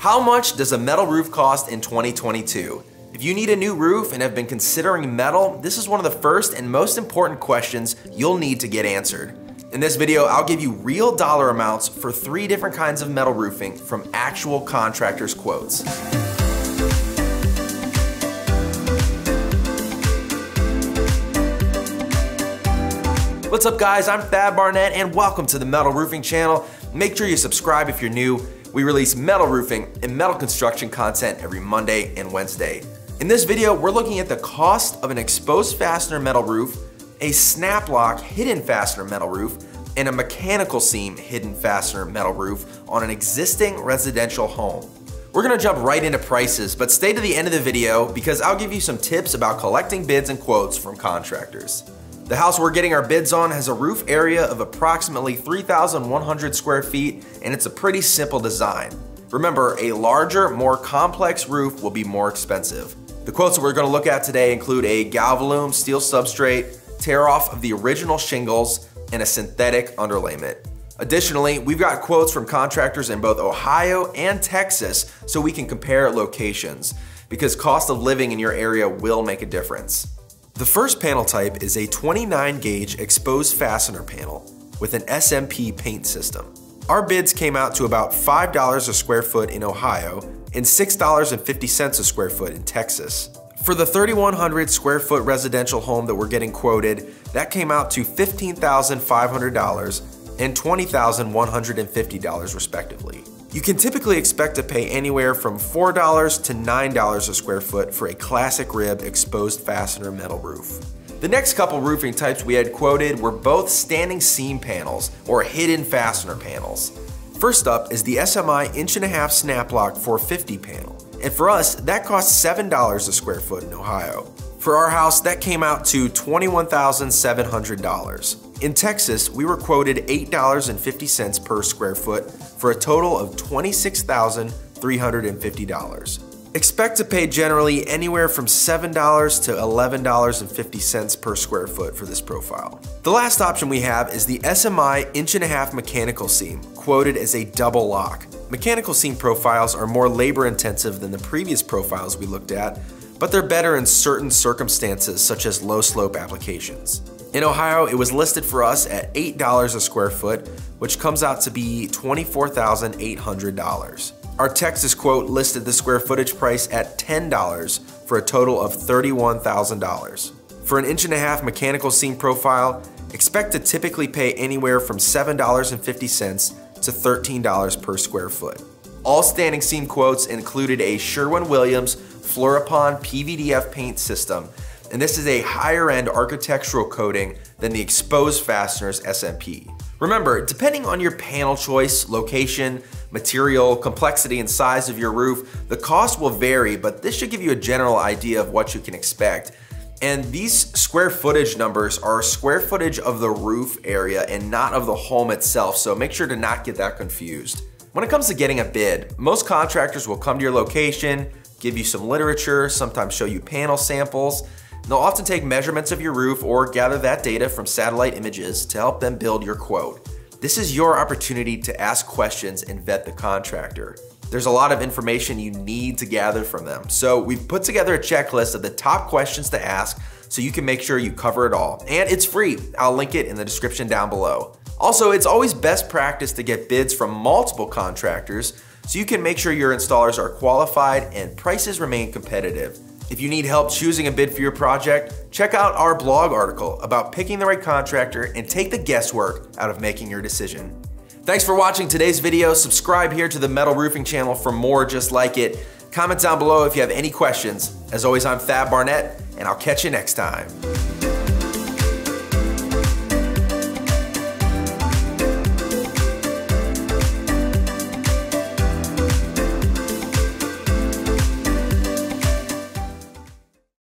How much does a metal roof cost in 2022? If you need a new roof and have been considering metal, this is one of the first and most important questions you'll need to get answered. In this video, I'll give you real dollar amounts for 3 different kinds of metal roofing from actual contractors' quotes. What's up guys, I'm Thad Barnett and welcome to the Metal Roofing Channel. Make sure you subscribe if you're new. We release metal roofing and metal construction content every Monday and Wednesday. In this video, we're looking at the cost of an exposed fastener metal roof, a snap lock hidden fastener metal roof, and a mechanical seam hidden fastener metal roof on an existing residential home. We're gonna jump right into prices, but stay to the end of the video because I'll give you some tips about collecting bids and quotes from contractors. The house we're getting our bids on has a roof area of approximately 3,100 square feet, and it's a pretty simple design. Remember, a larger, more complex roof will be more expensive. The quotes that we're gonna look at today include a Galvalume steel substrate, tear off of the original shingles, and a synthetic underlayment. Additionally, we've got quotes from contractors in both Ohio and Texas, so we can compare locations, because cost of living in your area will make a difference. The first panel type is a 29 gauge exposed fastener panel with an SMP paint system. Our bids came out to about $5 a square foot in Ohio and $6.50 a square foot in Texas. For the 3,100 square foot residential home that we're getting quoted, that came out to $15,500 and $20,150 respectively. You can typically expect to pay anywhere from $4 to $9 a square foot for a classic rib exposed fastener metal roof. The next couple roofing types we had quoted were both standing seam panels or hidden fastener panels. First up is the SMI 1.5 snap lock 450 panel. And for us, that cost $7 a square foot in Ohio. For our house, that came out to $21,700. In Texas, we were quoted $8.50 per square foot for a total of $26,350. Expect to pay generally anywhere from $7 to $11.50 per square foot for this profile. The last option we have is the SMI 1.5 mechanical seam, quoted as a double lock. Mechanical seam profiles are more labor intensive than the previous profiles we looked at, but they're better in certain circumstances such as low slope applications. In Ohio, it was listed for us at $8 a square foot, which comes out to be $24,800. Our Texas quote listed the square footage price at $10 for a total of $31,000. For an 1.5 mechanical seam profile, expect to typically pay anywhere from $7.50 to $13 per square foot. All standing seam quotes included a Sherwin-Williams Fluoropon PVDF paint system, and this is a higher end architectural coating than the exposed fasteners SMP. Remember, depending on your panel choice, location, material, complexity, and size of your roof, the cost will vary, but this should give you a general idea of what you can expect. And these square footage numbers are square footage of the roof area and not of the home itself, so make sure to not get that confused. When it comes to getting a bid, most contractors will come to your location, give you some literature, sometimes show you panel samples. They'll often take measurements of your roof or gather that data from satellite images to help them build your quote. This is your opportunity to ask questions and vet the contractor. There's a lot of information you need to gather from them. So we've put together a checklist of the top questions to ask so you can make sure you cover it all. And it's free. I'll link it in the description down below. Also, it's always best practice to get bids from multiple contractors so you can make sure your installers are qualified and prices remain competitive. If you need help choosing a bid for your project, check out our blog article about picking the right contractor and take the guesswork out of making your decision. Thanks for watching today's video. Subscribe here to the Metal Roofing Channel for more just like it. Comment down below if you have any questions. As always, I'm Thad Barnett, and I'll catch you next time.